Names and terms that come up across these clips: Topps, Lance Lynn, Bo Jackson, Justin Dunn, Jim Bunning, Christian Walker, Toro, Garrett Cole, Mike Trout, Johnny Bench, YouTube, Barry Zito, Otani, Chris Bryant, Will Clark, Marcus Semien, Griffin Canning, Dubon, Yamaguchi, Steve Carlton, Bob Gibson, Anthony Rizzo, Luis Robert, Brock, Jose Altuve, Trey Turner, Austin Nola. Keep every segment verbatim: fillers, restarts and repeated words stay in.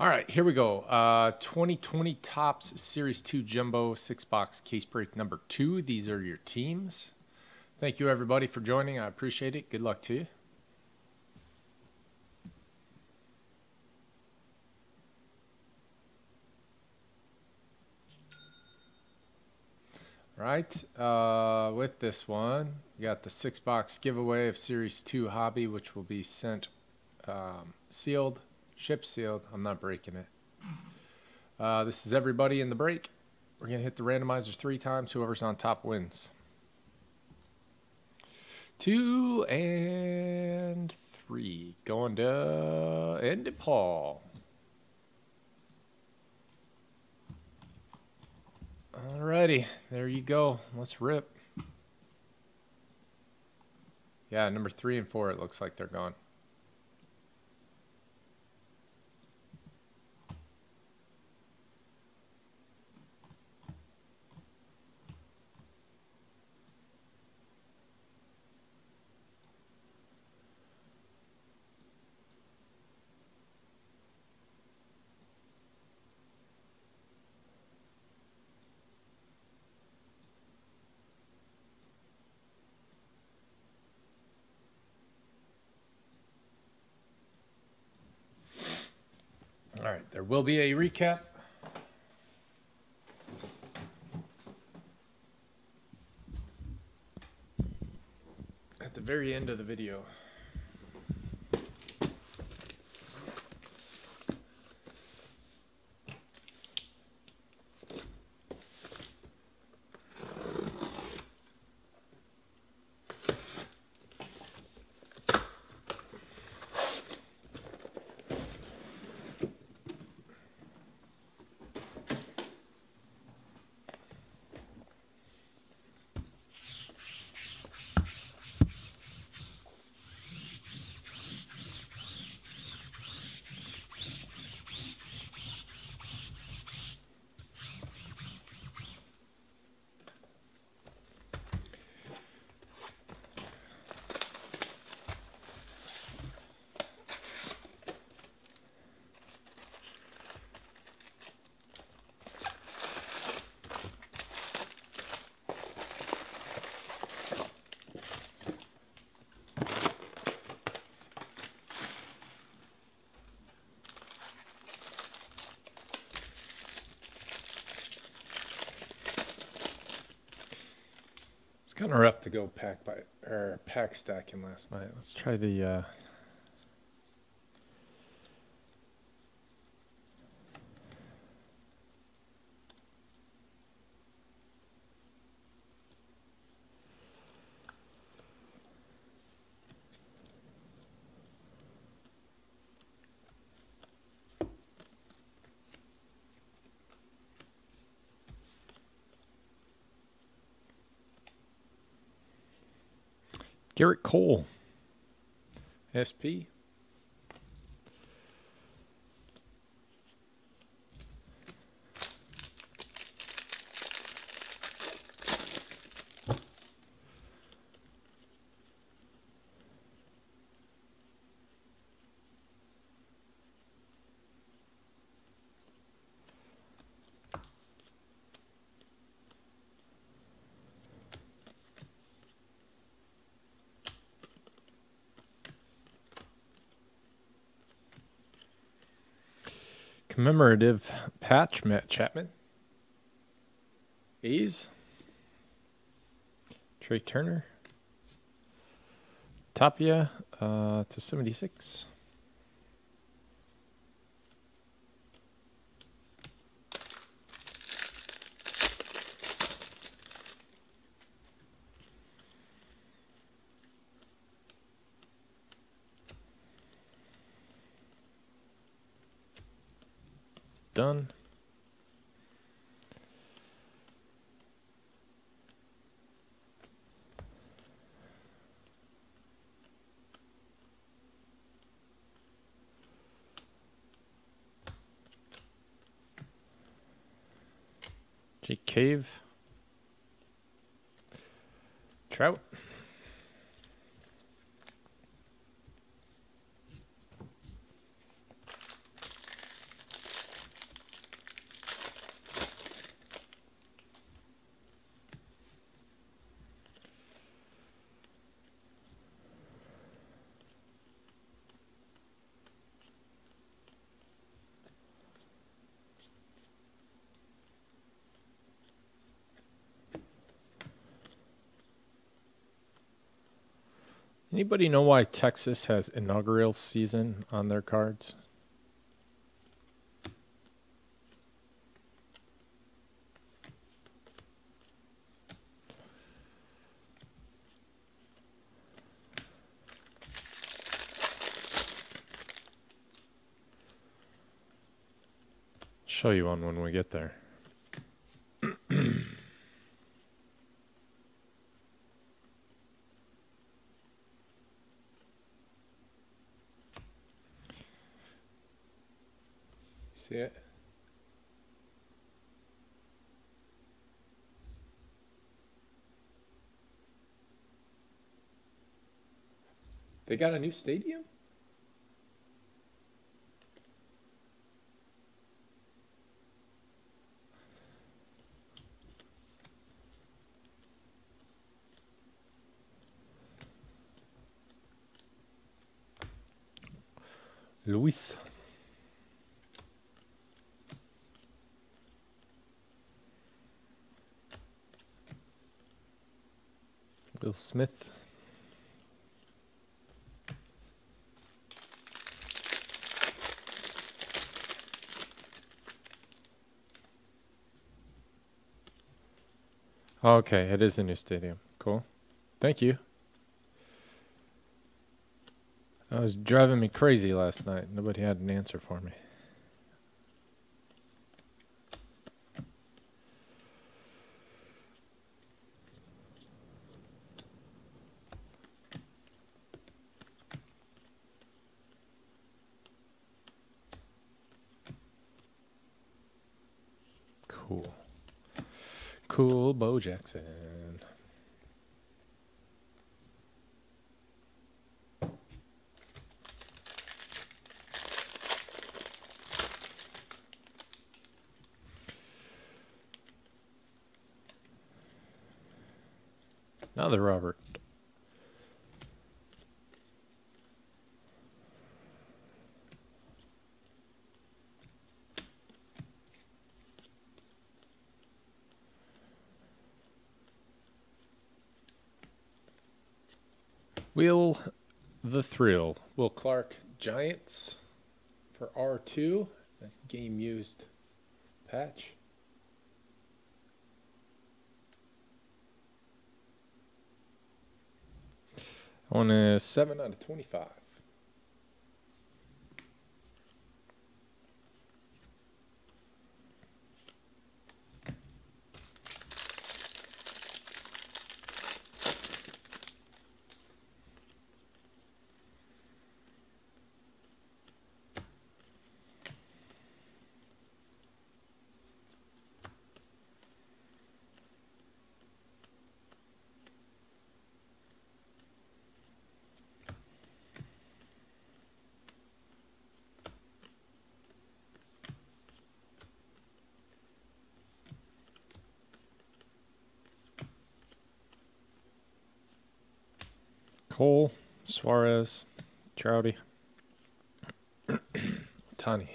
All right, here we go. Uh, twenty twenty Topps Series two Jumbo six-box case break number two. These are your teams. Thank you, everybody, for joining. I appreciate it. Good luck to you. All right, uh, with this one, we got the six-box giveaway of Series two Hobby, which will be sent um, sealed. Ship sealed. I'm not breaking it. Uh, this is everybody in the break. We're going to hit the randomizer three times. Whoever's on top wins. Two and three. Going to end it, Paul. Alrighty. There you go. Let's rip. Yeah, number three and four, it looks like they're gone. All right, there will be a recap. At the very end of the video. Kind of rough to go pack by or pack stacking last night. Let's try the uh, Garrett Cole, S P. Commemorative patch, Matt Chapman. A's. Trey Turner. Tapia uh, to seventy-six. Dunn. Jake Cave. Trout. Anybody know why Texas has inaugural season on their cards? Show you one when we get there. See it? They got a new stadium? Luis. Will Smith. Okay, it is a new stadium. Cool. Thank you. It was driving me crazy last night. Nobody had an answer for me. Cool. Cool Bo Jackson. Another Robert. Will the Thrill. Will Clark, Giants for R two. Nice game used patch. On a seven out of twenty-five. Cole, Suarez, Trouty, Otani.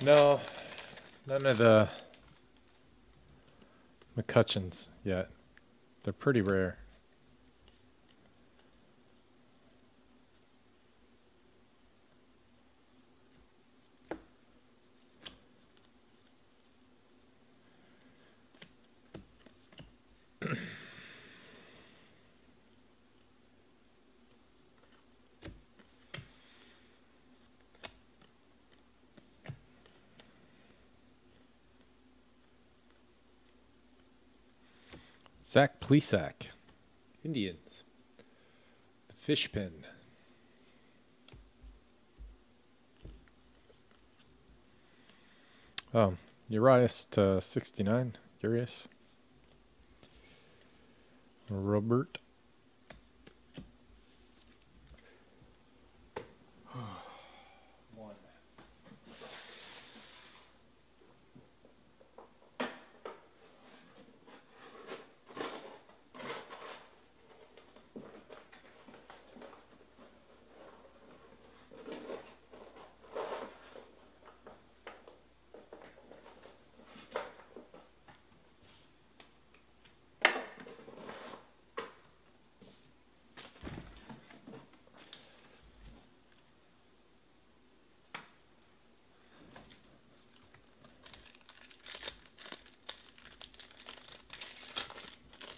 No, none of the McCutcheons yet. They're pretty rare. Zach Plesac, Indians, the Fishpin. Um, Urias to sixty-nine. Urias. Robert. One.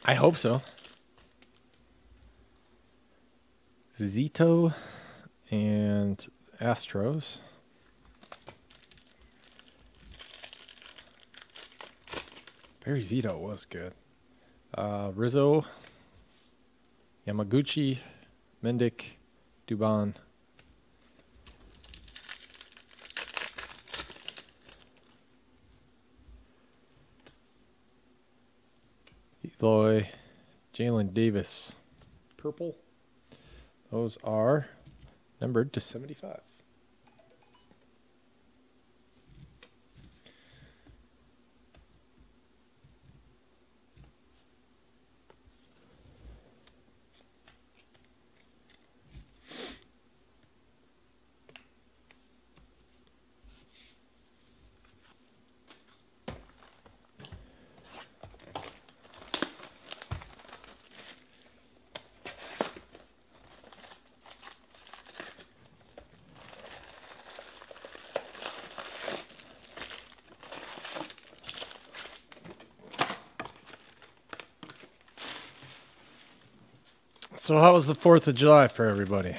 I hope so. Zito and Astros. Barry Zito was good. Uh, Rizzo, Yamaguchi, Mendick, Dubon. Loy, Jalen Davis, purple. Those are numbered to seventy-five. So how was the fourth of July for everybody?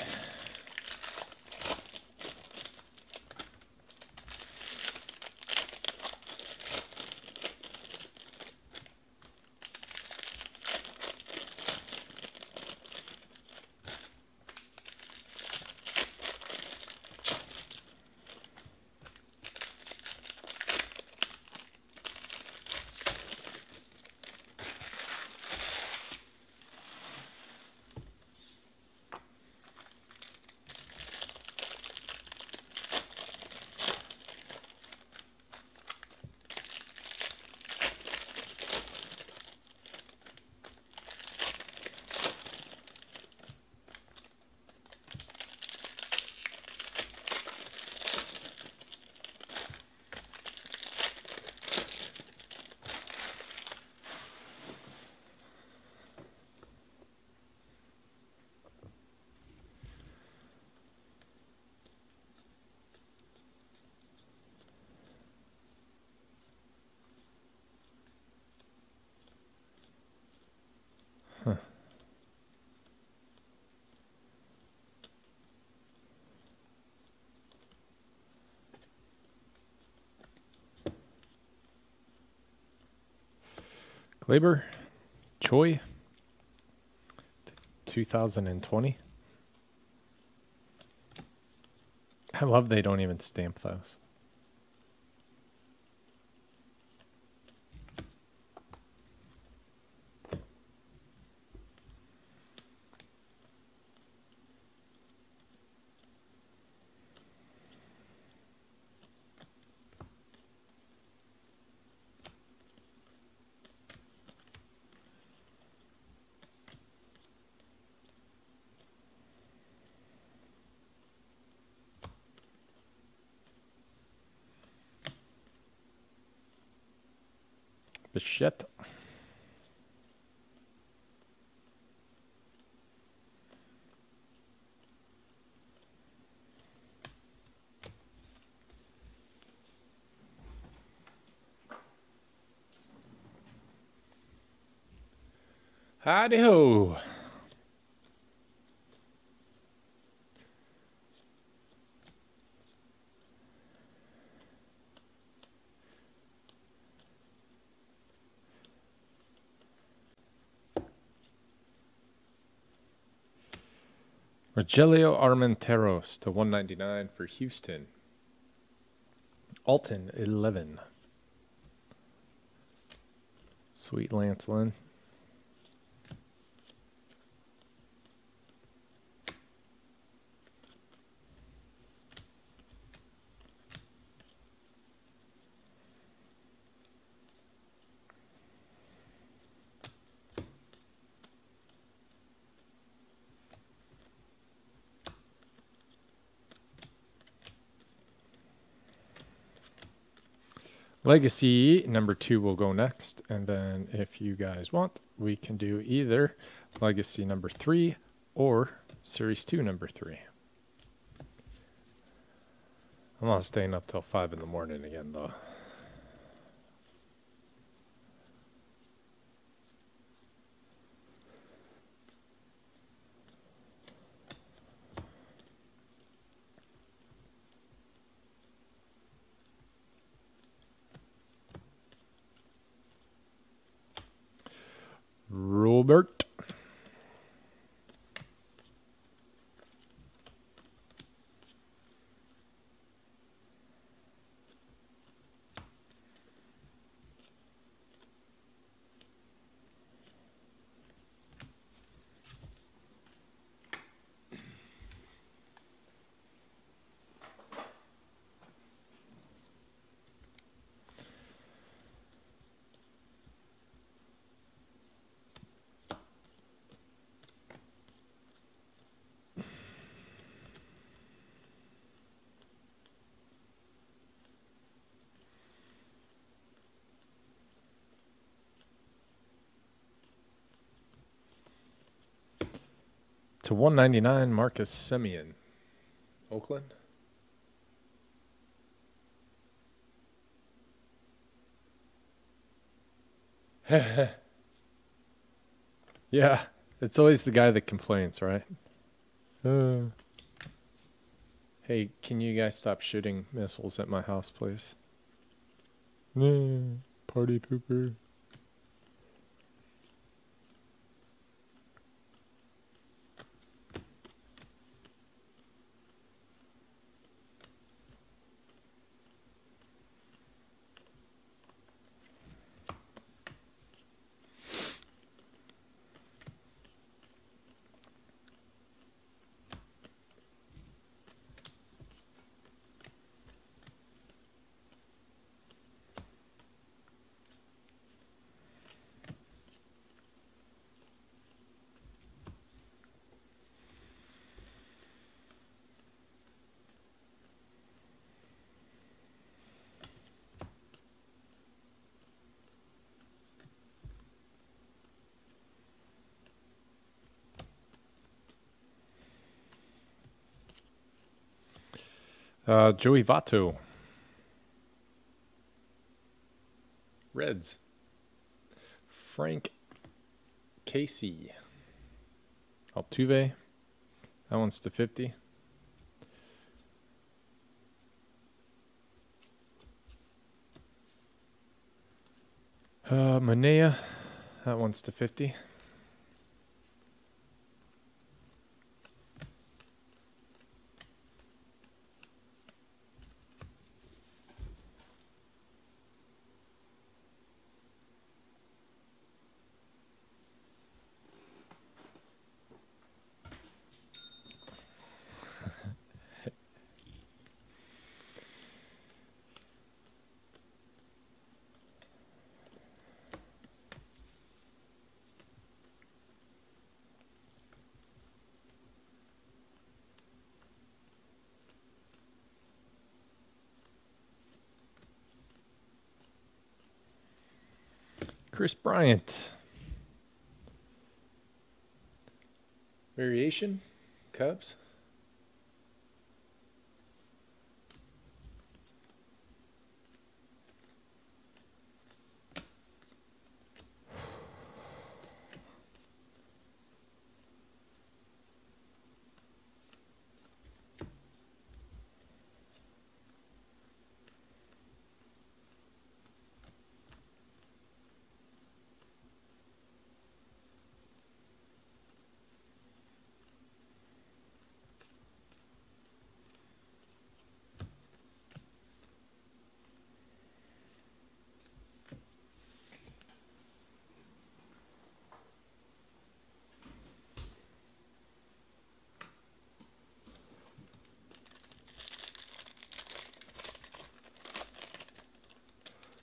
Labor, Choi, two thousand twenty. I love they don't even stamp those. Bichette. Howdy ho. Rogelio Armenteros to one ninety-nine for Houston. Alton, eleven. Sweet Lance Lynn. Legacy number two will go next, and then if you guys want, we can do either Legacy number three or Series two number three. I'm not staying up till five in the morning again, though. Robert. To one ninety-nine, Marcus Semien, Oakland. Yeah, it's always the guy that complains, right? Uh, hey, can you guys stop shooting missiles at my house, please? Mm, party pooper. Uh, Joey Votto. Reds. Frank Casey. Altuve. That one's to fifty. Uh, Manea. That one's to fifty. Chris Bryant. Variation, Cubs.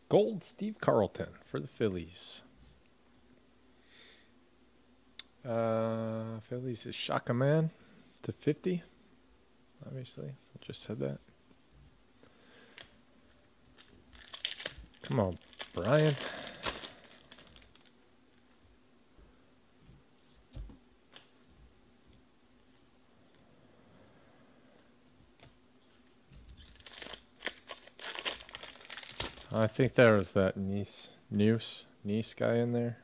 Gold Steve Carlton for the Phillies. Uh, Phillies is Shaka Man to fifty. Obviously, I just said that. Come on, Brian. I think there was that Nice, Nice, Nice guy in there.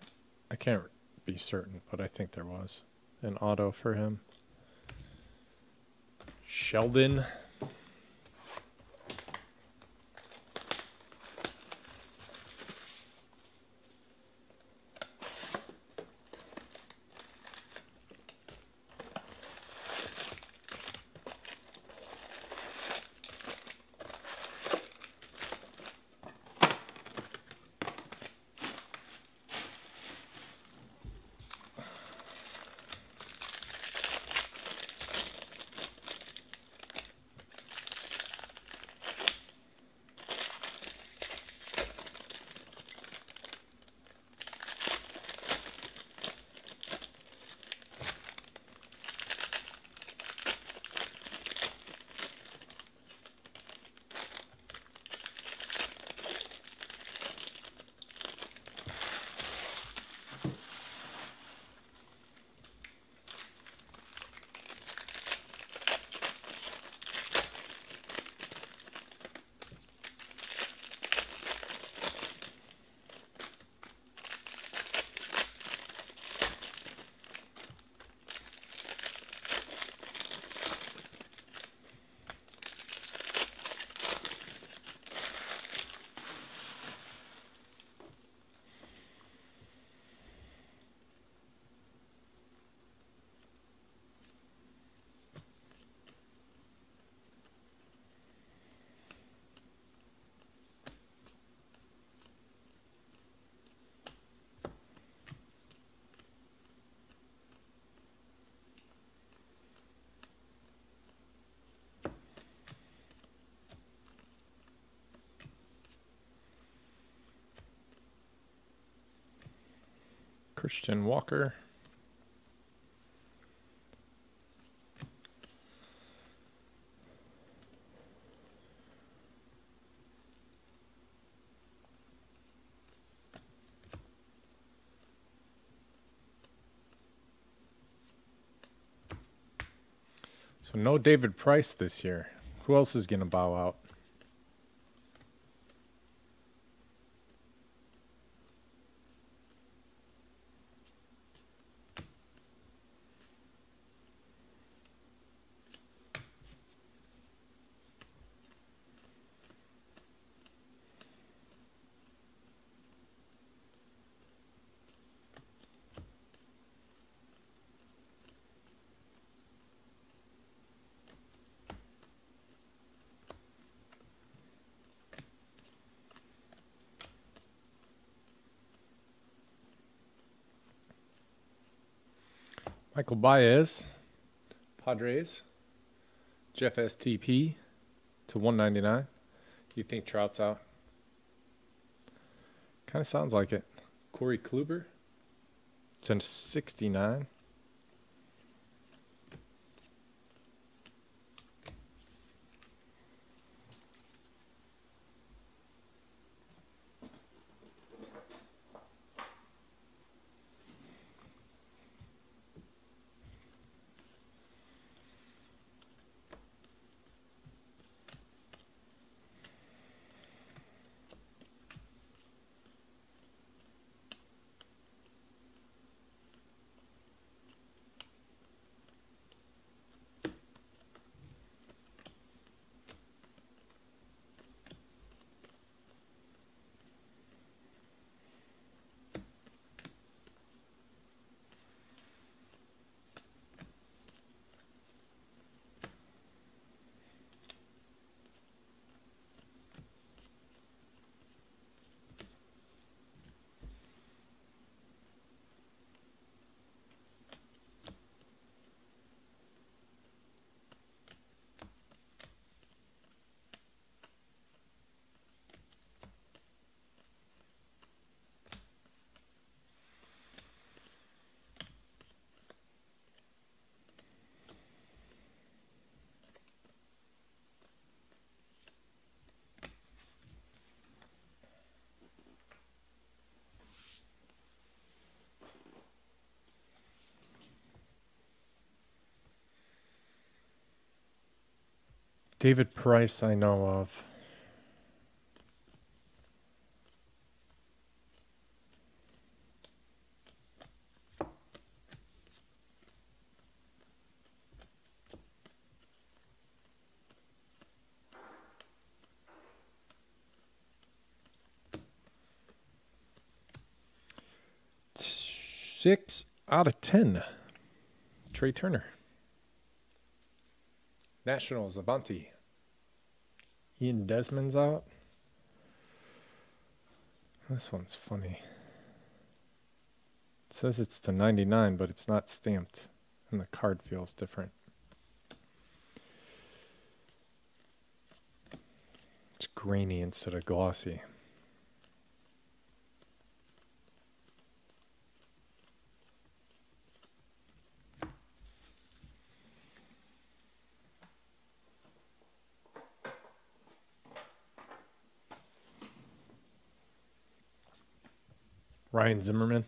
I can't be certain, but I think there was an auto for him. Sheldon. Christian Walker. So no David Price this year. Who else is going to bow out? Michael Baez, Padres, Jeff S T P to one ninety-nine. You think Trout's out? Kind of sounds like it. Corey Kluber, to sixty-nine. David Price I know of. Six out of ten. Trey Turner. Nationals, Avanti. Ian Desmond's out. This one's funny. It says it's to ninety-nine, but it's not stamped, and the card feels different. It's grainy instead of glossy. Ryan Zimmerman.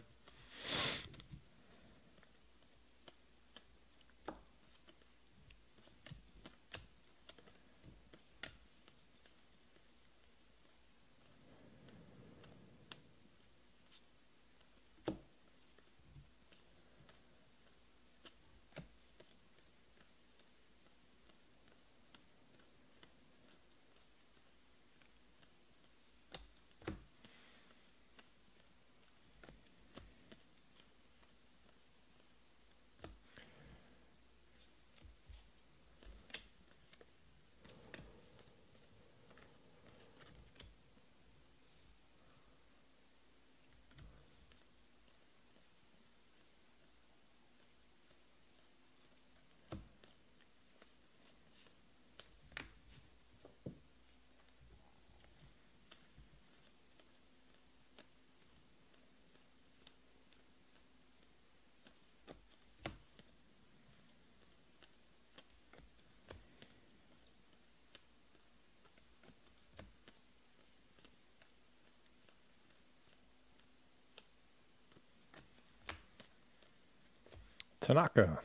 Tanaka,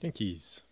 Yankees.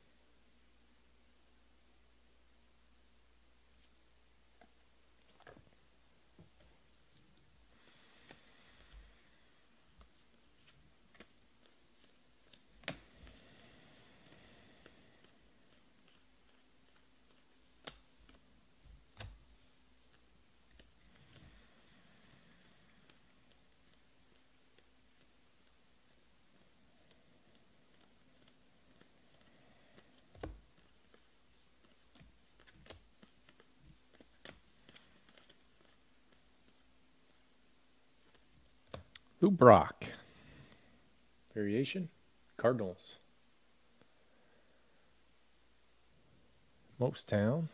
Brock. Variation. Cardinals. Monkstown.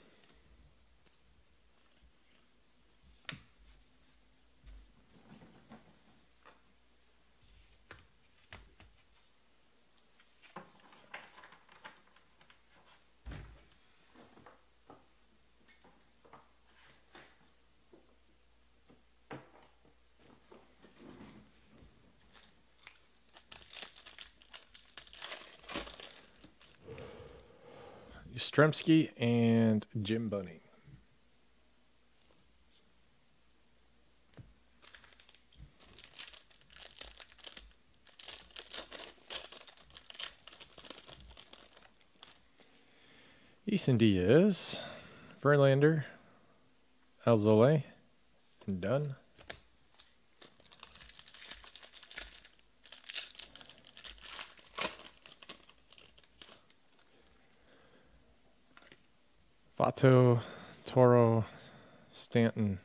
Stremski and Jim Bunning. Easton Diaz, Verlander, Alzolay, and Dunn. Votto, Toro, Stanton,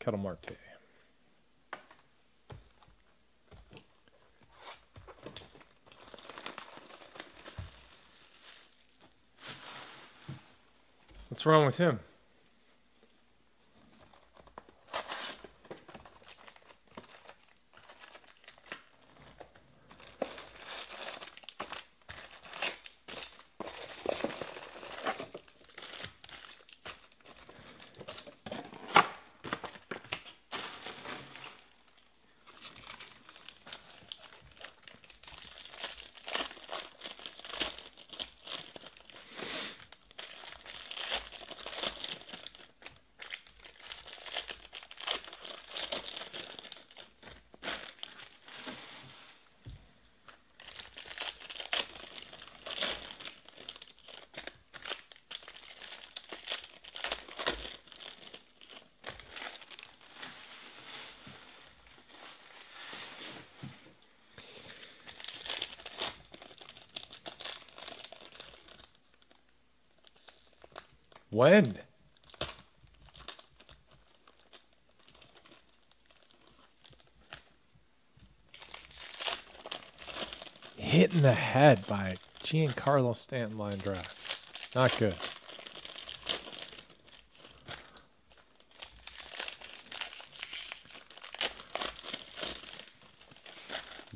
Ketelmarte. What's wrong with him? When? Hit in the head by Giancarlo Stanton line drive. Not good.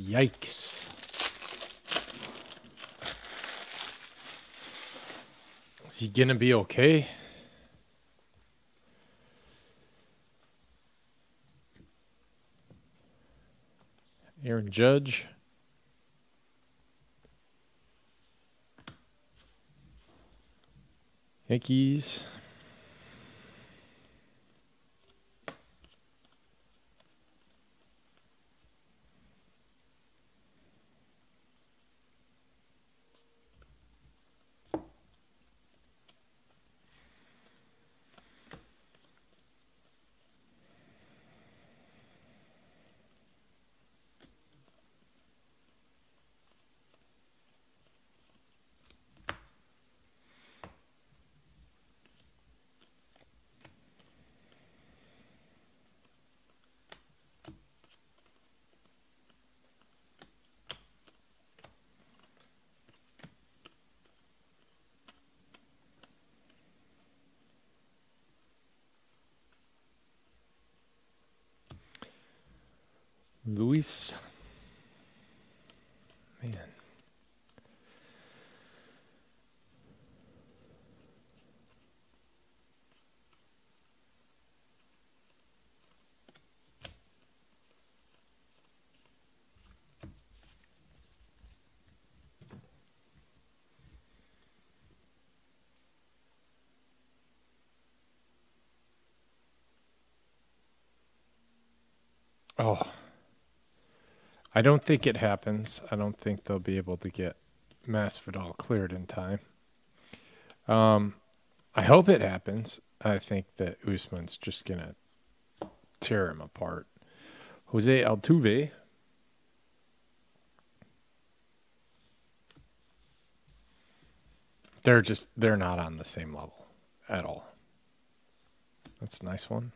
Yikes. Is he gonna be okay? Aaron Judge. Yankees. Luis, man, oh. I don't think it happens. I don't think they'll be able to get Masvidal cleared in time. Um, I hope it happens. I think that Usman's just going to tear him apart. Jose Altuve. They're just, they're not on the same level at all. That's a nice one.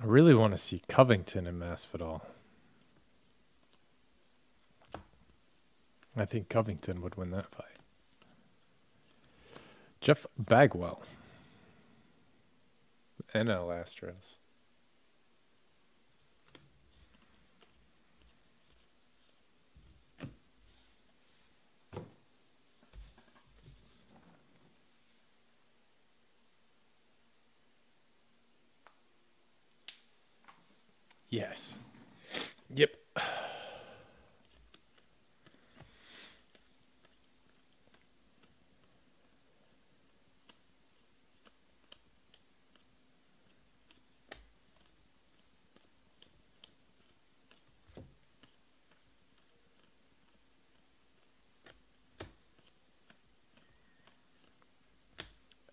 I really want to see Covington and Masvidal. I think Covington would win that fight. Jeff Bagwell. N L Astros. Yes. Yep.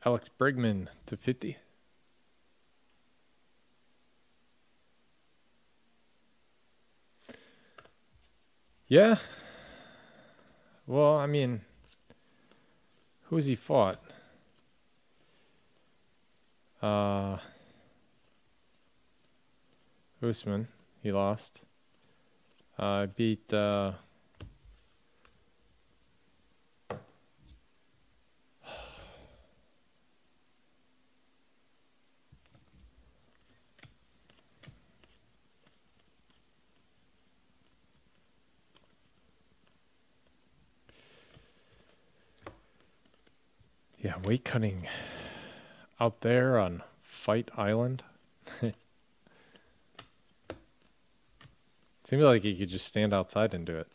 Alex Bregman to fifty. Yeah. Well, I mean, who's he fought? Uh, Usman, he lost. Uh, beat uh, Yeah, weight cutting out there on Fight Island. Seems like you could just stand outside and do it.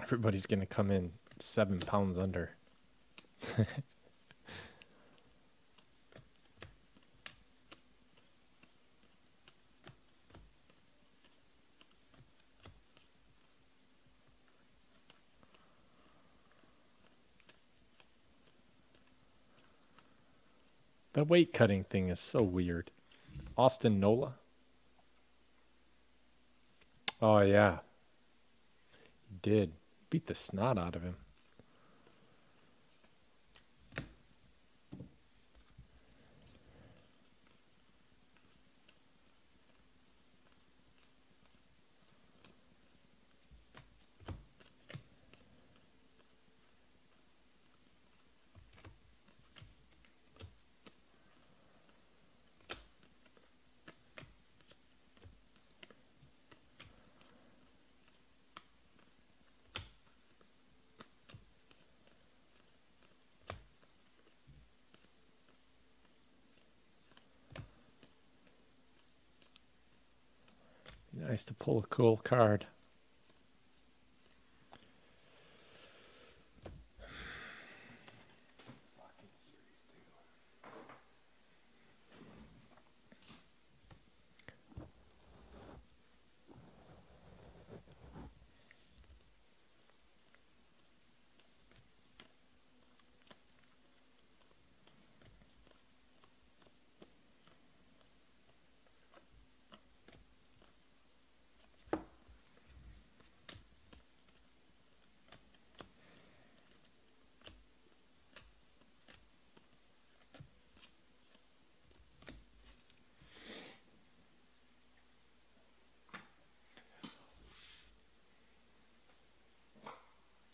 Everybody's going to come in seven pounds under. That weight cutting thing is so weird. Austin Nola. Oh, yeah. He did. Beat the snot out of him. Nice to pull a cool card.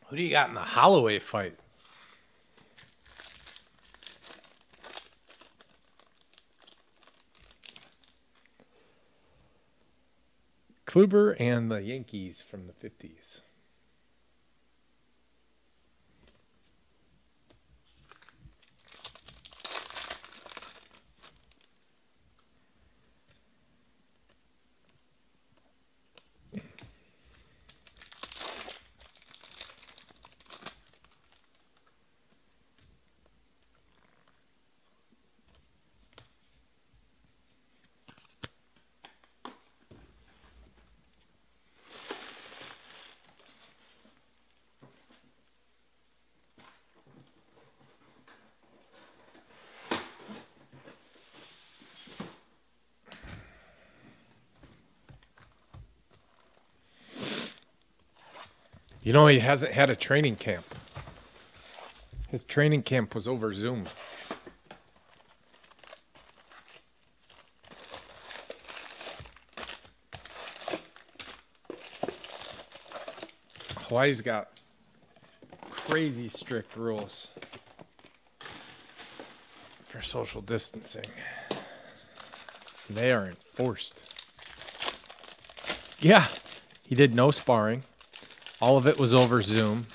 Who do you got in the Holloway fight? Kluber and the Yankees from the fifties. You know, he hasn't had a training camp. His training camp was over Zoom. Hawaii's got crazy strict rules for social distancing. They are enforced. Yeah, he did no sparring. All of it was over Zoom.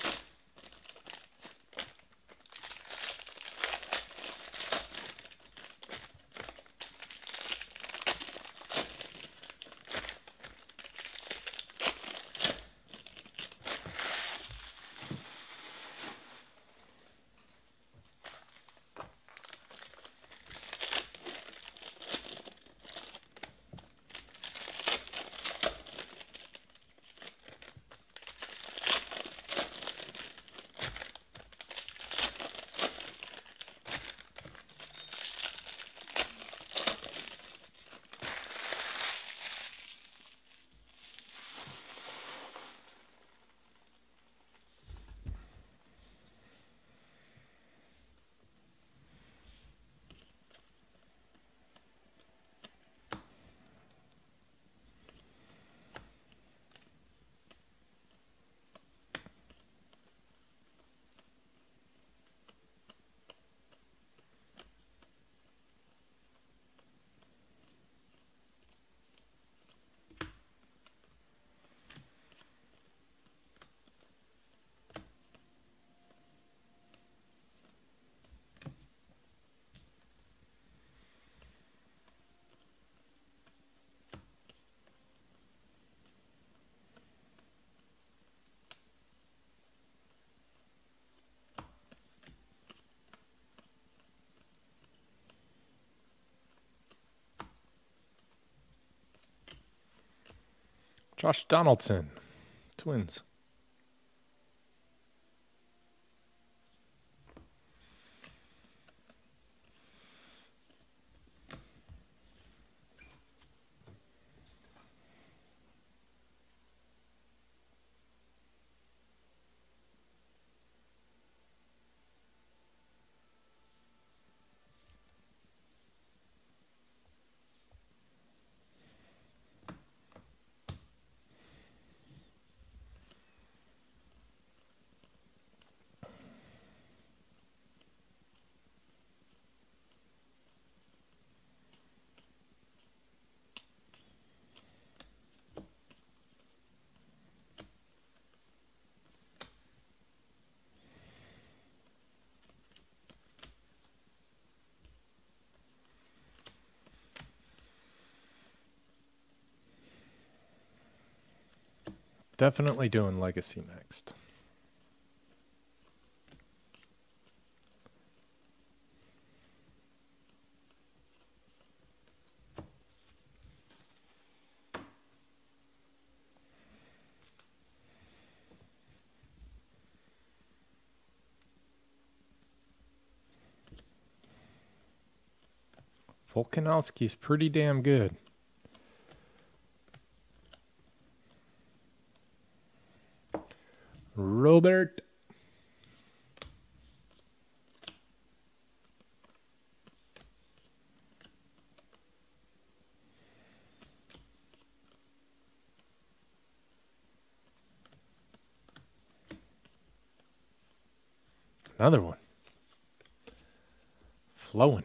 Josh Donaldson, Twins. Definitely doing Legacy next. Volkanovski's pretty damn good. Robert. Another one. Flowing.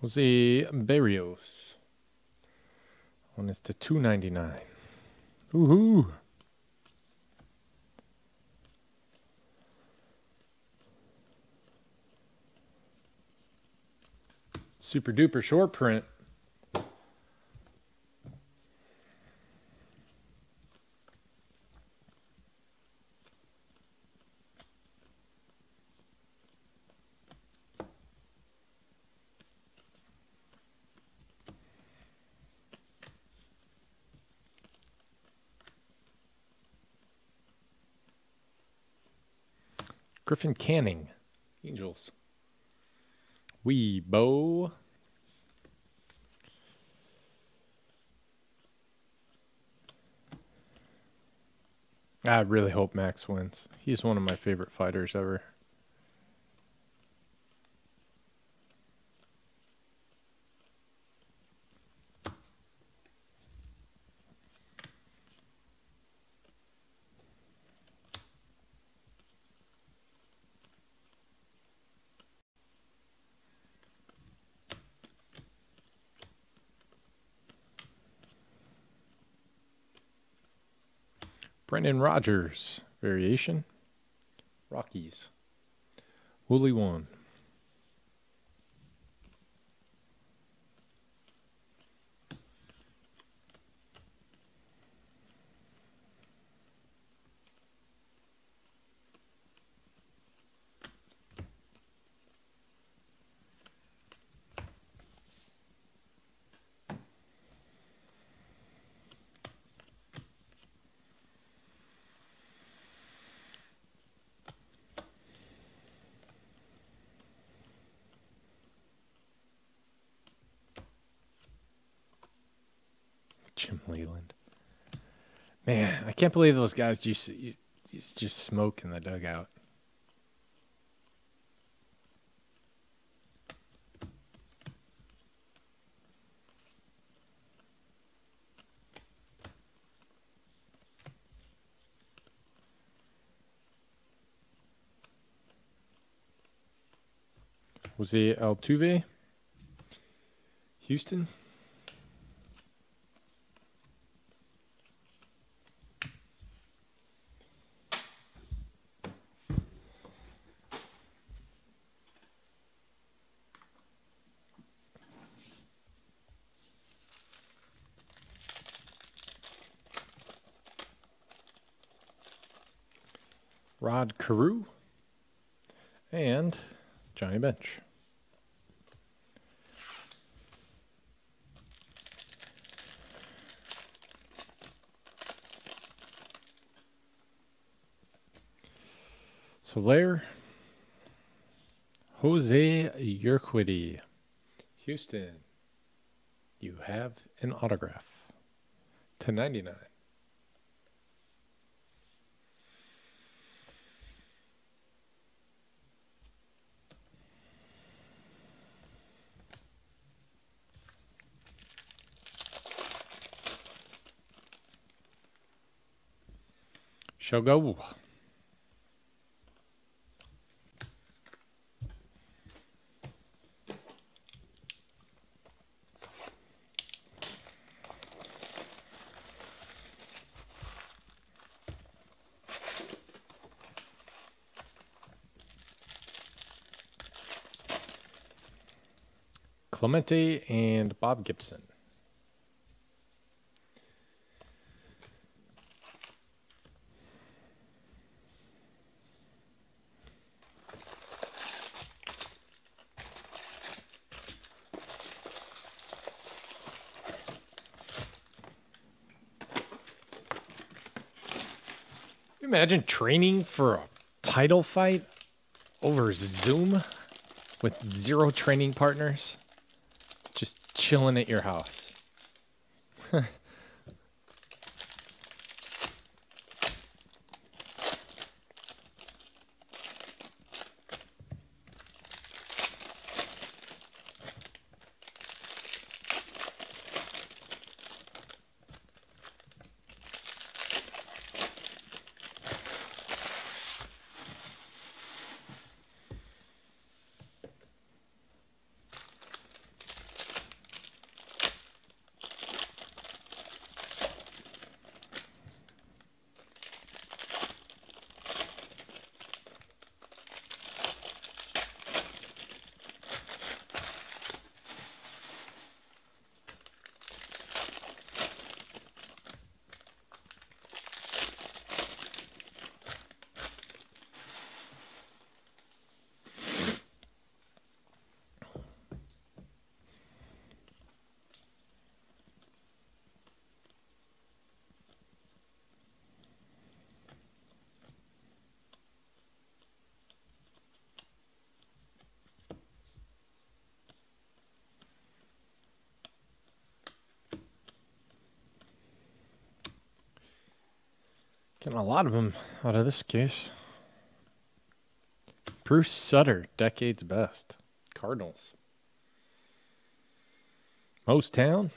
Jose Barrios. One is to two ninety nine. Woohoo! Super duper short print. Griffin Canning, Angels. Weebo. I really hope Max wins. He's one of my favorite fighters ever. Brendan Rodgers, variation, Rockies, Wooly one. Jim Leland. Man, I can't believe those guys just, just smoke in the dugout. Jose Altuve, Houston. Rod Carew and Johnny Bench. Blair, Jose Urquidy, Houston, you have an autograph to ninety-nine. Shall go. Clemente and Bob Gibson. Imagine training for a title fight over Zoom with zero training partners. Just chilling at your house. Getting a lot of them out of this case. Bruce Sutter, decade's best. Cardinals. Most Town.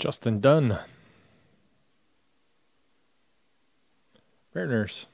Justin Dunn. Mariners.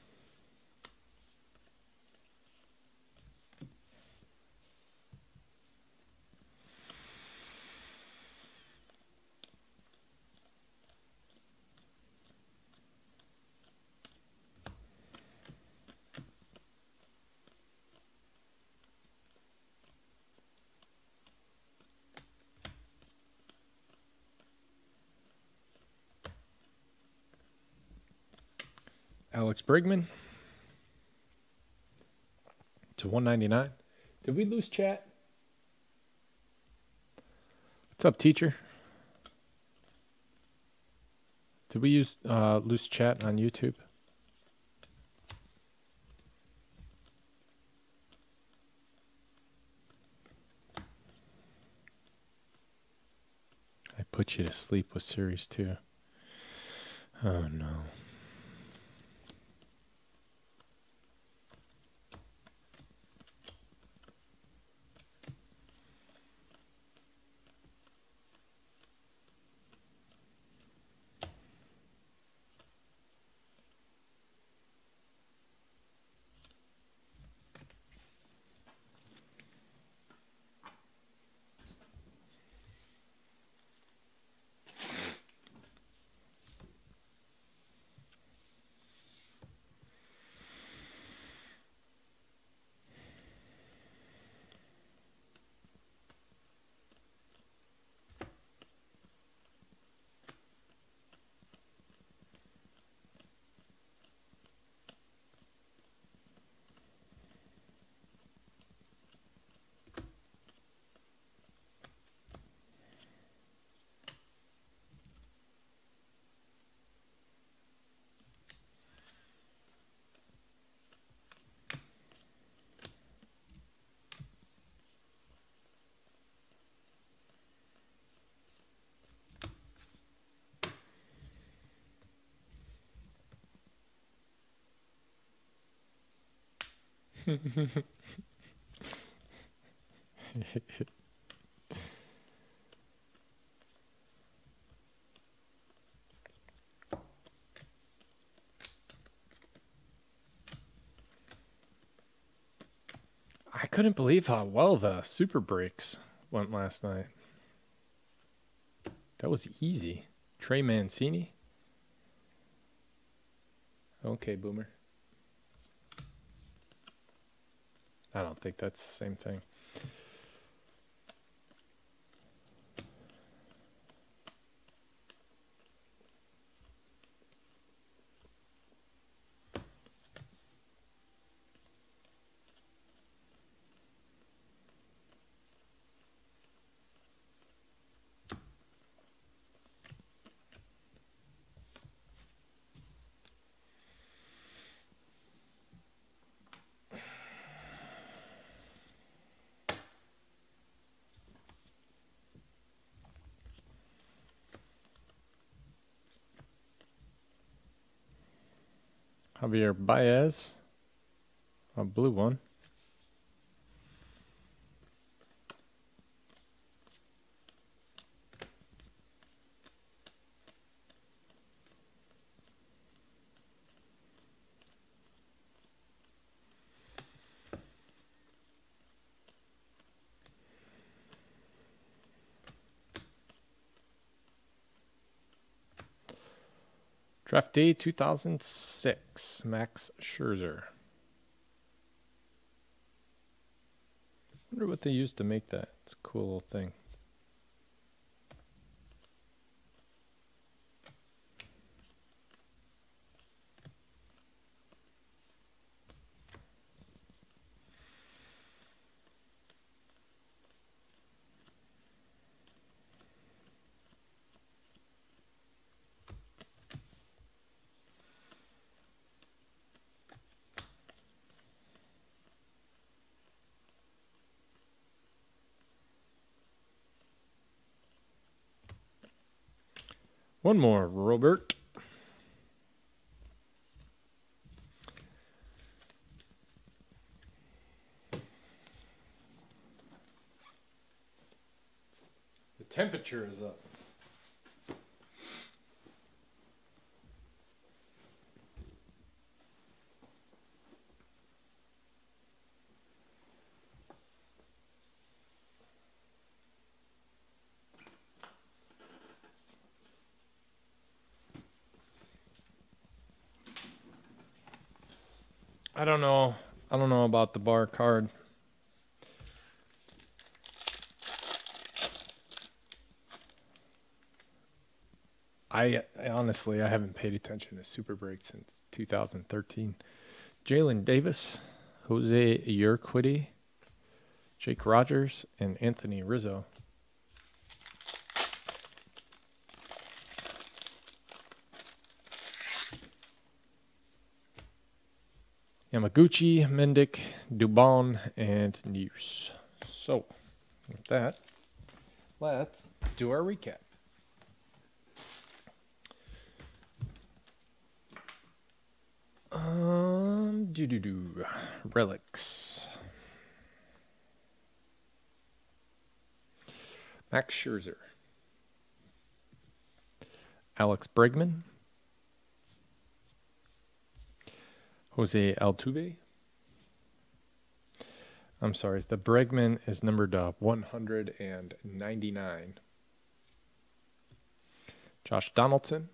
Alex Bregman to one ninety-nine. Did we lose chat? What's up, teacher? Did we use uh, lose chat on YouTube? I put you to sleep with Series two. Oh, no. I couldn't believe how well the super breaks went last night. That was easy. Trey Mancini. Okay, Boomer. I don't think that's the same thing. Javier Baez, a blue one. Draft day two thousand six, Max Scherzer. Wonder what they used to make that. It's a cool little thing. One more, Robert. The temperature is up. I don't know. I don't know about the bar card. I, I honestly, I haven't paid attention to Super Break since two thousand thirteen. Jalen Davis, Jose Urquidy, Jake Rogers, and Anthony Rizzo. Yamaguchi, Mendick, Dubon, and News. So, with that, let's do our recap. Um, do do do relics. Max Scherzer, Alex Bregman, Jose Altuve. I'm sorry, the Bregman is numbered up one hundred ninety-nine. Josh Donaldson,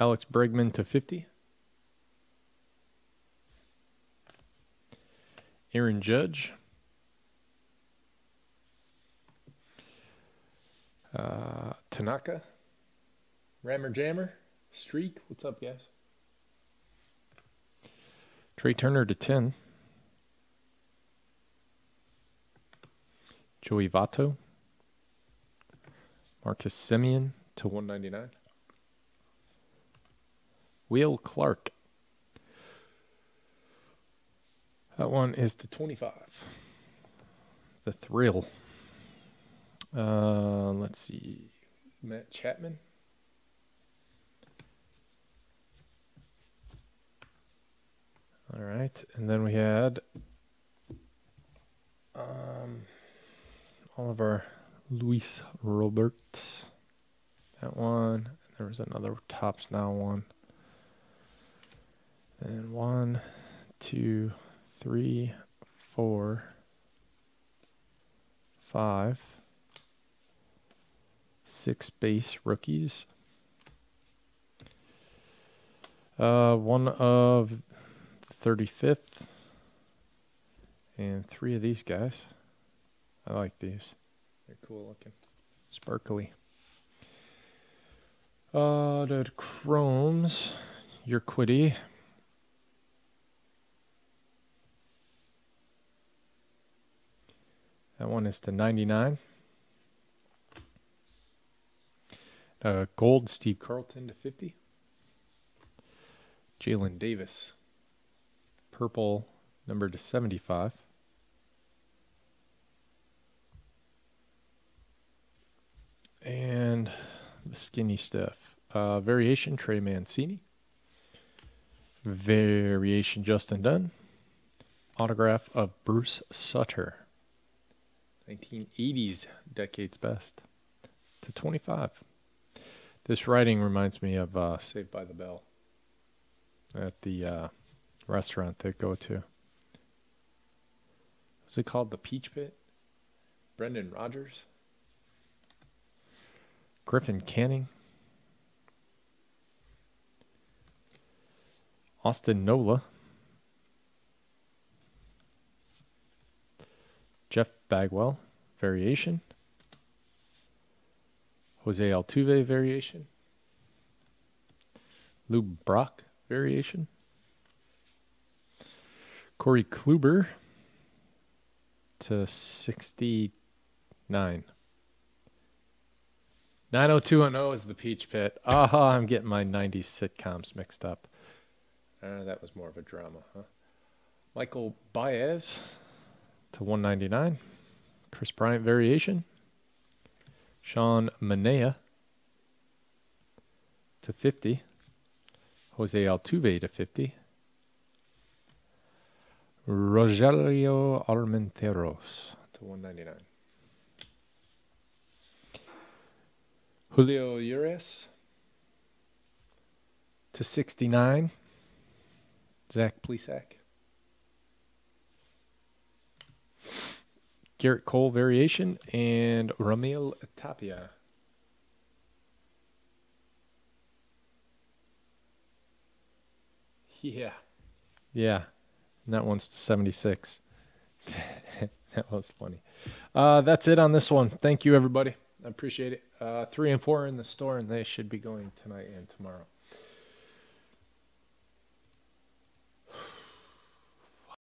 Alex Bregman to fifty, Aaron Judge, uh, Tanaka, Rammer Jammer, Streak, what's up guys? Trey Turner to ten, Joey Votto, Marcus Semien to one ninety-nine, Will Clark, that one is to twenty-five, the thrill, uh, let's see, Matt Chapman, all right, and then we had um, all of our Luis Robert, that one, there was another Topps Now one, and one, two, three, four, five, six base rookies, uh, one of thirty-fifth, and three of these guys. I like these. They're cool looking. Sparkly. Uh, the Chromes, Urquidy, that one is to ninety-nine. Uh, gold, Steve Carlton to fifty. Jalen Davis, purple, number to seventy-five. And the skinny stuff. Uh, variation, Trey Mancini. Variation, Justin Dunn. Autograph of Bruce Sutter, nineteen eighties, decade's best, to twenty-five. This writing reminds me of uh, Saved by the Bell at the uh, restaurant they go to. What's it called? The Peach Pit? Brendan Rodgers? Griffin Canning? Austin Nola? Jeff Bagwell, variation. Jose Altuve, variation. Lou Brock, variation. Corey Kluber to sixty-nine. nine oh two one oh is the Peach Pit. Aha, uh-huh, I'm getting my nineties sitcoms mixed up. Uh, that was more of a drama, huh? Michael Baez to one ninety-nine, Chris Bryant variation, Sean Manea to fifty, Jose Altuve to fifty, Rogelio Armenteros to one ninety-nine, Julio Urias to sixty-nine, Zach Plesac, Garrett Cole variation, and Ramil Tapia. Yeah. Yeah. And that one's to seventy-six. That was funny. Uh, that's it on this one. Thank you, everybody. I appreciate it. Uh, three and four in the store, and they should be going tonight and tomorrow.